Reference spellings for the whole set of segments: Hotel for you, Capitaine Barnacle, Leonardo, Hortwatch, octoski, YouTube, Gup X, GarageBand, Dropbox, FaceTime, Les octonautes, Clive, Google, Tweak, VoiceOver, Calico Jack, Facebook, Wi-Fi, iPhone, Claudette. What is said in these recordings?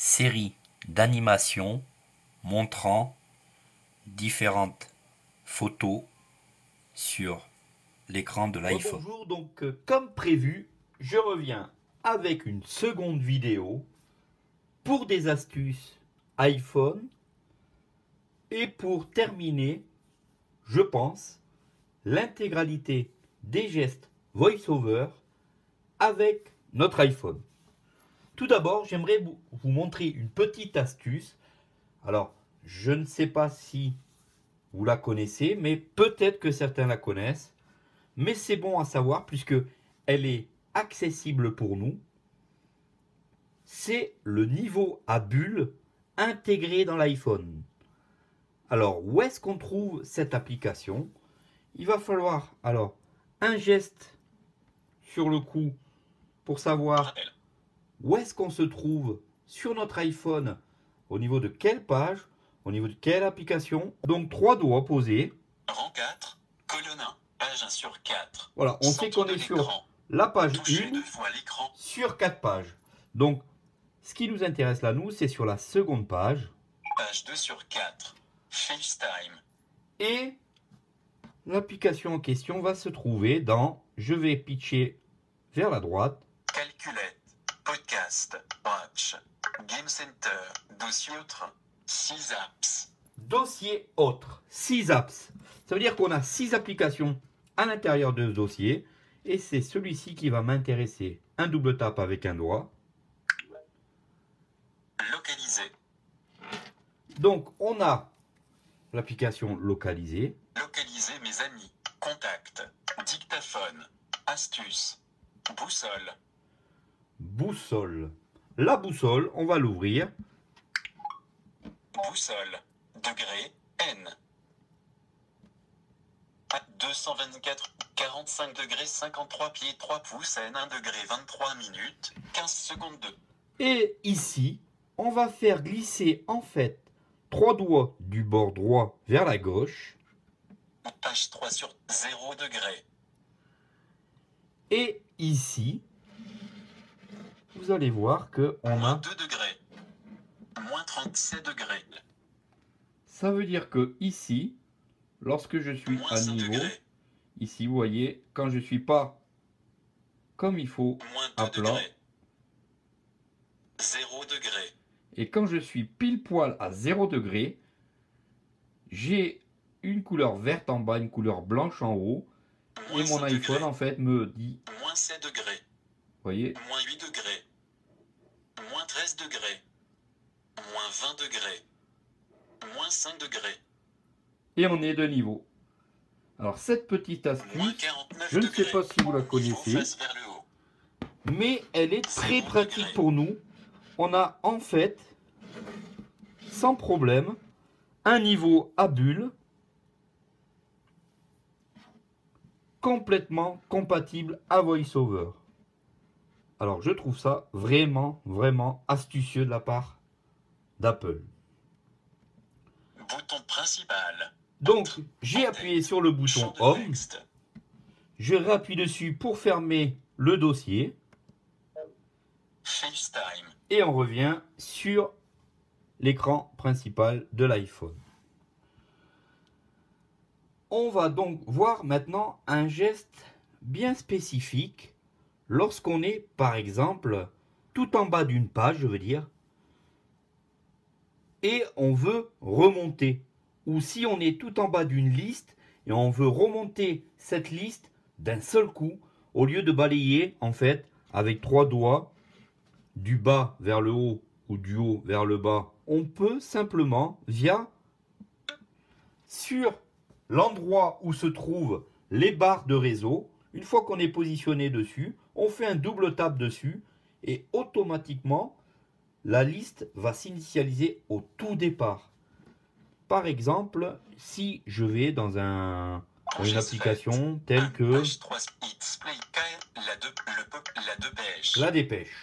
série d'animations montrant différentes photos sur l'écran de l'iPhone. Bonjour, donc comme prévu, je reviens avec une seconde vidéo pour des astuces iPhone et pour terminer, je pense, l'intégralité des gestes VoiceOver avec notre iPhone. Tout d'abord, j'aimerais vous montrer une petite astuce. Alors, je ne sais pas si vous la connaissez, mais peut-être que certains la connaissent. Mais c'est bon à savoir puisque elle est accessible pour nous. C'est le niveau à bulle intégré dans l'iPhone. Alors, où est-ce qu'on trouve cette application? Il va falloir alors un geste sur le coup pour savoir où est-ce qu'on se trouve sur notre iPhone, au niveau de quelle page, au niveau de quelle application. Donc, trois doigts posés. Rang 4, colonne 1. Page 1 sur 4. Voilà, on sait qu'on est sur la page 1 sur 4 pages. Donc, ce qui nous intéresse là, nous, c'est sur la seconde page. Page 2 sur 4. FaceTime. Et l'application en question va se trouver dans, je vais pitcher vers la droite. Calculette, podcast, watch, game center, dossier autre, 6 apps. Dossier autre, 6 apps. Ça veut dire qu'on a 6 applications à l'intérieur de ce dossier, et c'est celui-ci qui va m'intéresser. Un double tap avec un doigt. Localisé. Donc on a l'application localisée. Localiser mes amis, contact, dictaphone, astuce, boussole. Boussole. La boussole, on va l'ouvrir. Boussole, degré N. 224, 45 degrés, 53 pieds, 3 pouces, N, 1 degré, 23 minutes, 15 secondes. Et ici, on va faire glisser en fait trois doigts du bord droit vers la gauche. Page 3 sur 0 degré. Et ici, vous allez voir que on a... 2 degrés. Moins 37 degrés. Ça veut dire que ici, lorsque je suis à niveau, degrés. Ici vous voyez, quand je suis pas comme il faut, à plat, 0 degré. Et quand je suis pile poil à 0 degré, j'ai une couleur verte en bas, une couleur blanche en haut, et mon iPhone degrés. En fait me dit moins 7 degrés. Vous voyez, moins 8 degrés, moins 13 degrés, moins 20 degrés, moins 5 degrés. Et on est de niveau. Alors cette petite astuce, je ne sais pas si vous la connaissez, mais elle est très pratique pour nous. On a en fait, sans problème, un niveau à bulle complètement compatible à VoiceOver. Alors je trouve ça vraiment, vraiment astucieux de la part d'Apple. Bouton principal. Donc, j'ai appuyé sur le bouton Home. Je réappuie dessus pour fermer le dossier. FaceTime. Et on revient sur l'écran principal de l'iPhone. On va donc voir maintenant un geste bien spécifique lorsqu'on est, par exemple, tout en bas d'une page, je veux dire, et on veut remonter. Ou si on est tout en bas d'une liste et on veut remonter cette liste d'un seul coup, au lieu de balayer en fait avec trois doigts du bas vers le haut ou du haut vers le bas, on peut simplement via sur l'endroit où se trouvent les barres de réseau, une fois qu'on est positionné dessus, on fait un double tap dessus et automatiquement la liste va s'initialiser au tout départ. Par exemple, si je vais dans une application telle que la dépêche.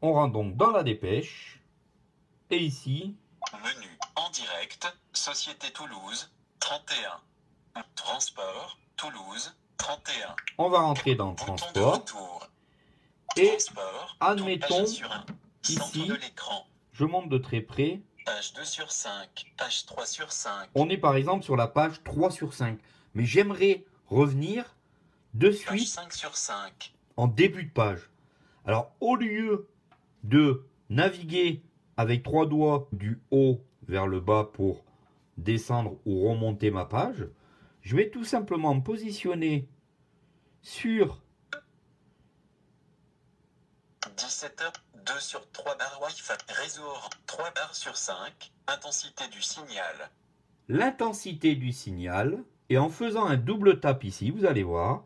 On rentre donc dans la dépêche. Et ici, menu en direct, Société Toulouse, 31. Transport, Toulouse, 31. On va rentrer dans le transport. Et admettons, ici, je monte de très près. Page 2 sur 5, page 3 sur 5. On est par exemple sur la page 3 sur 5. Mais j'aimerais revenir de suite page 5 sur 5. En début de page. Alors, au lieu de naviguer avec trois doigts du haut vers le bas pour descendre ou remonter ma page, je vais tout simplement me positionner sur 17h, 2 sur 3 barres Wi-Fi, réseau 3 barres sur 5, intensité du signal. L'intensité du signal, et en faisant un double tap ici, vous allez voir.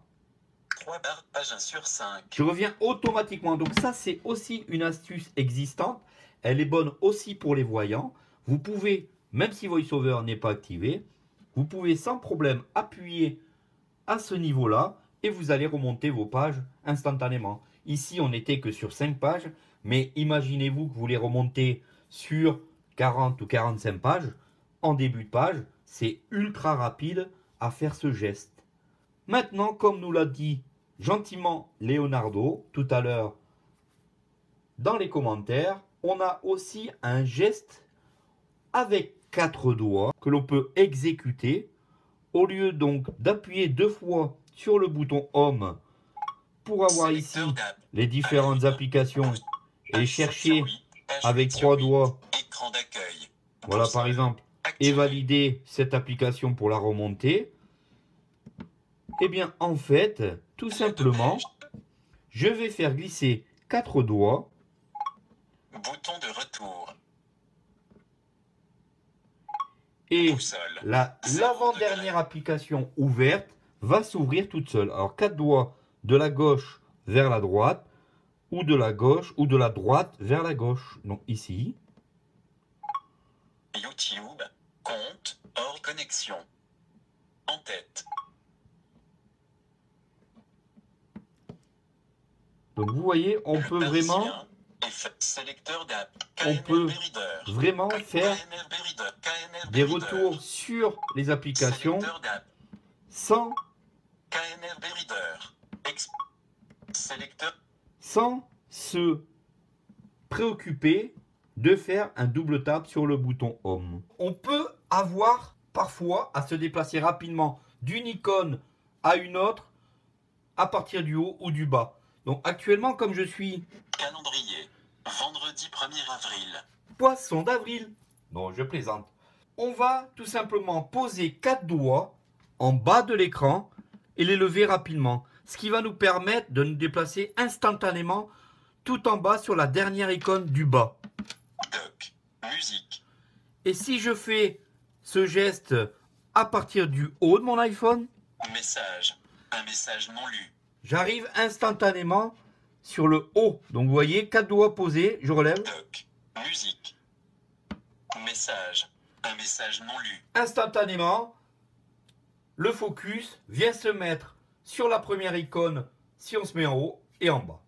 3 barres, page 1 sur 5. Je reviens automatiquement. Donc ça, c'est aussi une astuce existante. Elle est bonne aussi pour les voyants. Vous pouvez, même si VoiceOver n'est pas activé, vous pouvez sans problème appuyer à ce niveau-là et vous allez remonter vos pages instantanément. Ici, on n'était que sur 5 pages, mais imaginez-vous que vous les remontez sur 40 ou 45 pages. En début de page, c'est ultra rapide à faire ce geste. Maintenant, comme nous l'a dit gentiment Leonardo tout à l'heure dans les commentaires, on a aussi un geste avec 4 doigts que l'on peut exécuter. Au lieu donc d'appuyer 2 fois sur le bouton Home pour avoir ici les différentes applications et chercher avec 3 doigts, voilà par exemple, et valider cette application pour la remonter, eh bien en fait, tout simplement, je vais faire glisser 4 doigts. Bouton de retour. Et l'avant-dernière application ouverte va s'ouvrir toute seule. Alors 4 doigts de la gauche vers la droite, ou de la gauche, ou de la droite vers la gauche. Donc ici. YouTube, compte, hors connexion. En tête. Donc vous voyez, on peut vraiment, faire des retours sur les applications sans, se préoccuper de faire un double tap sur le bouton Home. On peut avoir parfois à se déplacer rapidement d'une icône à une autre à partir du haut ou du bas. Donc actuellement, comme je suis calendrier, vendredi 1er avril, poisson d'avril, bon je plaisante, on va tout simplement poser 4 doigts en bas de l'écran et les lever rapidement. Ce qui va nous permettre de nous déplacer instantanément tout en bas sur la dernière icône du bas. Doc, musique. Et si je fais ce geste à partir du haut de mon iPhone, message, un message non lu. J'arrive instantanément sur le haut. Donc vous voyez, 4 doigts posés, je relève. Doc, musique, message, un message non lu. Instantanément, le focus vient se mettre sur la première icône si on se met en haut et en bas.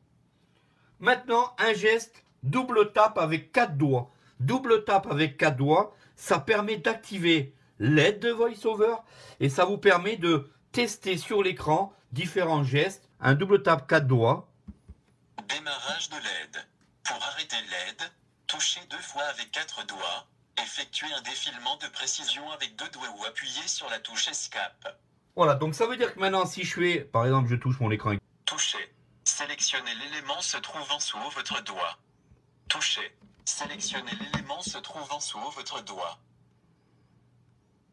Maintenant, un geste, double tap avec 4 doigts. Double tap avec 4 doigts, ça permet d'activer l'aide de VoiceOver et ça vous permet de tester sur l'écran différents gestes. Un double tap 4 doigts. Démarrage de l'aide. Pour arrêter l'aide, touchez 2 fois avec 4 doigts. Effectuez un défilement de précision avec 2 doigts ou appuyez sur la touche Escape. Voilà, donc ça veut dire que maintenant si je fais, par exemple je touche mon écran. Touchez. Sélectionnez l'élément se trouvant sous votre doigt. Touchez. Sélectionnez l'élément se trouvant sous votre doigt.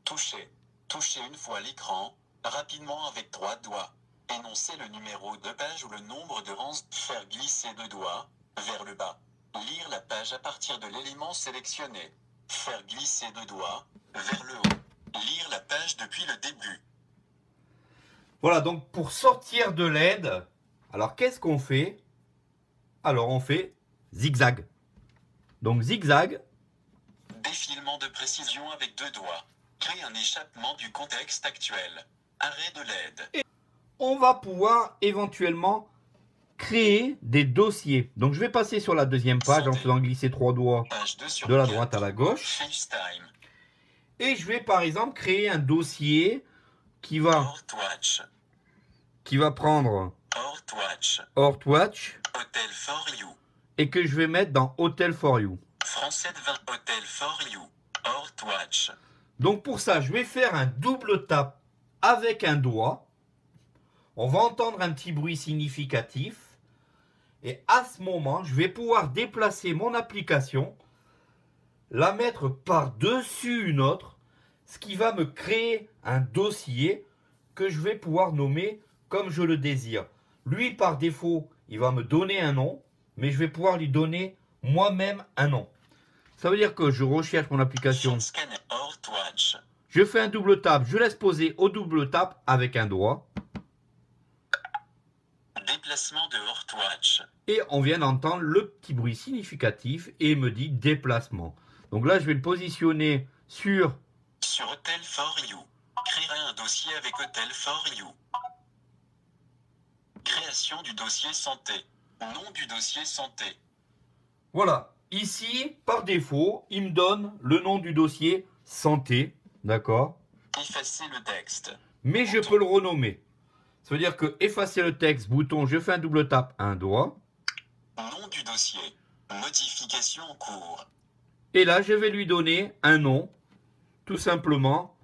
Touchez. Touchez 1 fois l'écran. Rapidement avec 3 doigts. Énoncez le numéro de page ou le nombre de rangs. Faire glisser 2 doigts vers le bas. Lire la page à partir de l'élément sélectionné. Faire glisser 2 doigts vers le haut. Lire la page depuis le début. Voilà, donc pour sortir de l'aide, alors qu'est-ce qu'on fait? Alors on fait zigzag. Donc zigzag. Défilement de précision avec 2 doigts. Créer un échappement du contexte actuel. Arrêt de l'aide. On va pouvoir éventuellement créer des dossiers. Donc je vais passer sur la deuxième page en faisant glisser 3 doigts de la droite à la gauche. Et je vais par exemple créer un dossier qui va, prendre Hortwatch, Hotel for you. Et que je vais mettre dans Hotel for you. Français de 20, Hotel for you. Hortwatch. Donc pour ça, je vais faire un double tap avec un doigt. On va entendre un petit bruit significatif. Et à ce moment, je vais pouvoir déplacer mon application, la mettre par-dessus une autre, ce qui va me créer un dossier que je vais pouvoir nommer comme je le désire. Lui, par défaut, il va me donner un nom, mais je vais pouvoir lui donner moi-même un nom. Ça veut dire que je recherche mon application. Je fais un double tap, je laisse poser au double tap avec un doigt. Déplacement de Hortwatch. Et on vient d'entendre le petit bruit significatif et il me dit déplacement. Donc là, je vais le positionner sur... Sur Hotel for you. Créer un dossier avec Hotel for you. Création du dossier santé. Nom du dossier santé. Voilà. Ici, par défaut, il me donne le nom du dossier santé. D'accord. Effacer le texte. Mais je peux le renommer. Ça veut dire que effacer le texte, bouton, je fais un double tap, un doigt. Nom du dossier, modification en cours. Et là, je vais lui donner un nom, tout simplement,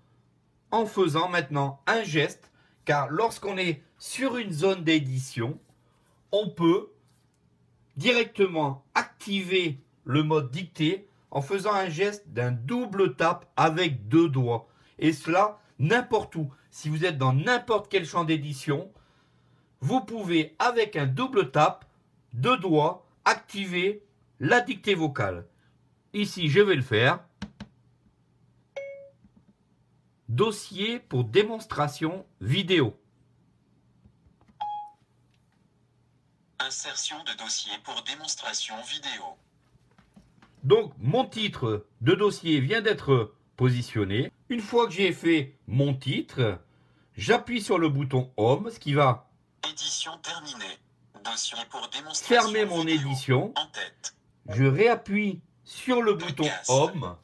en faisant maintenant un geste, car lorsqu'on est sur une zone d'édition, on peut directement activer le mode dictée en faisant un geste d'un double tap avec deux doigts. Et cela, n'importe où. Si vous êtes dans n'importe quel champ d'édition, vous pouvez, avec un double tap, deux doigts, activer la dictée vocale. Ici, je vais le faire. Dossier pour démonstration vidéo. Insertion de dossier pour démonstration vidéo. Donc, mon titre de dossier vient d'être positionné. Une fois que j'ai fait mon titre, j'appuie sur le bouton Home, ce qui va édition terminée. Dossier pour démonstration fermer mon édition. En tête. Je réappuie sur le bouton Home,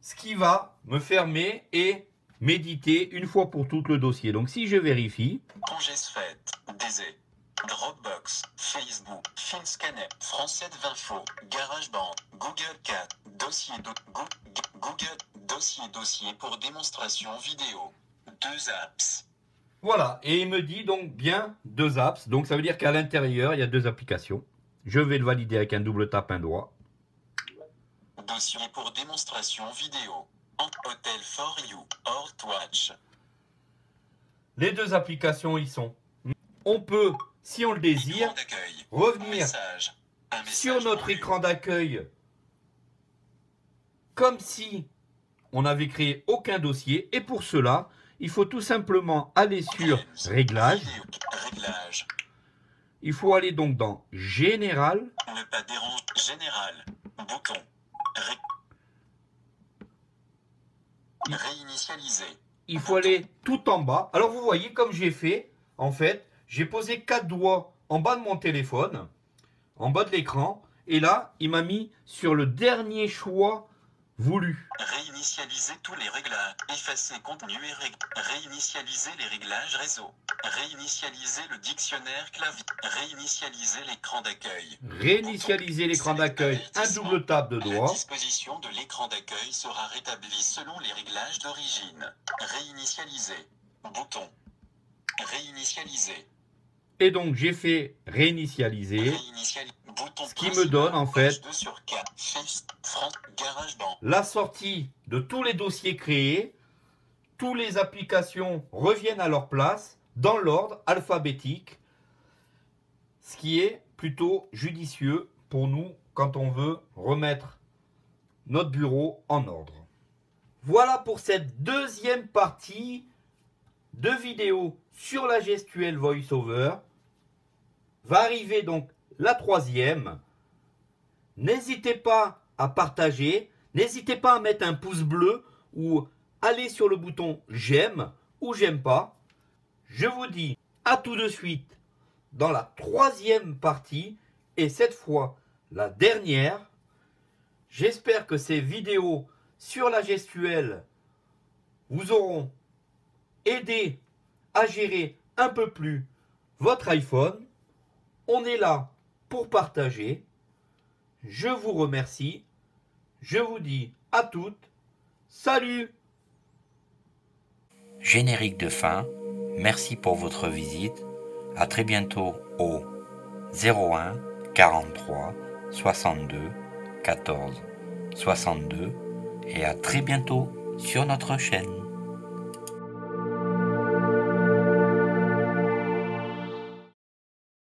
ce qui va me fermer et m'éditer une fois pour toutes le dossier. Donc si je vérifie, congé fête, Désé, Dropbox, Facebook, Finscanner, Français de Vinfo, GarageBand, Google Cat, dossier de Google. Dossier pour démonstration vidéo. 2 apps. Voilà, et il me dit donc bien 2 apps. Donc ça veut dire qu'à l'intérieur, il y a 2 applications. Je vais le valider avec un double tap, un doigt. Dossier pour démonstration vidéo. Hotel for you, Hortwatch. Les 2 applications y sont. On peut, si on le désire, revenir sur notre écran d'accueil comme si... on n'avait créé aucun dossier et pour cela, il faut tout simplement aller sur Réglages. Il faut aller donc dans Général. Ne pas déranger. Général. Bouton. Réinitialiser. Il faut aller tout en bas. Alors vous voyez comme j'ai fait, en fait, j'ai posé 4 doigts en bas de mon téléphone, en bas de l'écran, et là, il m'a mis sur le dernier choix voulu. Réinitialiser tous les réglages. Effacer contenu et réinitialiser les réglages réseau. Réinitialiser le dictionnaire clavier. Réinitialiser l'écran d'accueil. Réinitialiser l'écran d'accueil. Un double tap de doigt. La disposition de l'écran d'accueil sera rétablie selon les réglages d'origine. Réinitialiser. Bouton. Réinitialiser. Et donc j'ai fait réinitialiser. Ce qui me donne en fait la sortie de tous les dossiers créés. Tous les applications reviennent à leur place dans l'ordre alphabétique. Ce qui est plutôt judicieux pour nous quand on veut remettre notre bureau en ordre. Voilà pour cette deuxième partie de vidéo sur la gestuelle VoiceOver. Va arriver donc la 3e. N'hésitez pas à partager, n'hésitez pas à mettre un pouce bleu ou aller sur le bouton j'aime ou j'aime pas. Je vous dis à tout de suite dans la 3e partie et cette fois la dernière. J'espère que ces vidéos sur la gestuelle vous auront aidé à gérer un peu plus votre iPhone. On est là pour partager. Je vous remercie. Je vous dis à toutes, salut! Générique de fin, merci pour votre visite. À très bientôt au 01 43 62 14 62 et à très bientôt sur notre chaîne.